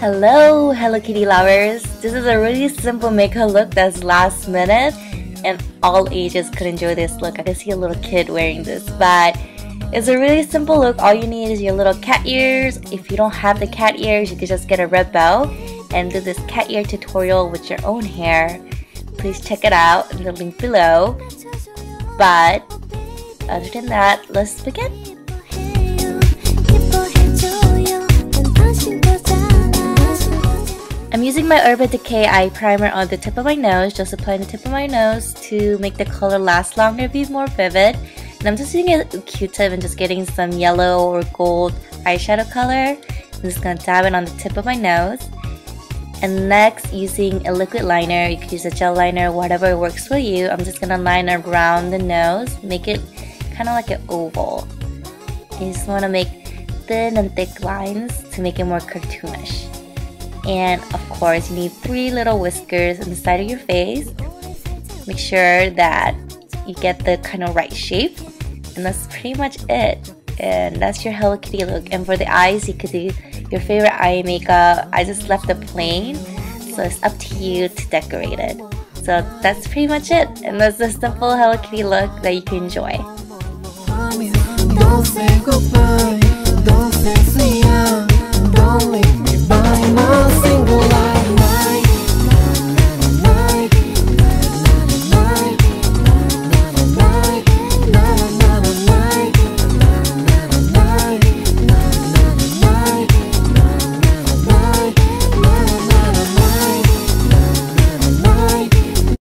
Hello, Hello Kitty lovers! This is a really simple makeout look that's last minute and all ages could enjoy this look. I can see a little kid wearing this, but it's a really simple look. All you need is your little cat ears. If you don't have the cat ears, you can just get a red bow and do this cat ear tutorial with your own hair. Please check it out in the link below. But other than that, let's begin! I'm using my Urban Decay eye primer on the tip of my nose, just applying the tip of my nose to make the color last longer, be more vivid. And I'm just using a Q-tip and just getting some yellow or gold eyeshadow color. I'm just going to dab it on the tip of my nose. And next, using a liquid liner, you could use a gel liner, whatever works for you. I'm just going to line around the nose, make it kind of like an oval. You just want to make thin and thick lines to make it more cartoonish. And of course, you need three little whiskers on the side of your face. Make sure that you get the kind of right shape. And that's pretty much it. And that's your Hello Kitty look. And for the eyes, you could do your favorite eye makeup. I just left it plain, so it's up to you to decorate it. So that's pretty much it. And that's the simple Hello Kitty look that you can enjoy. Don't say goodbye. Don't say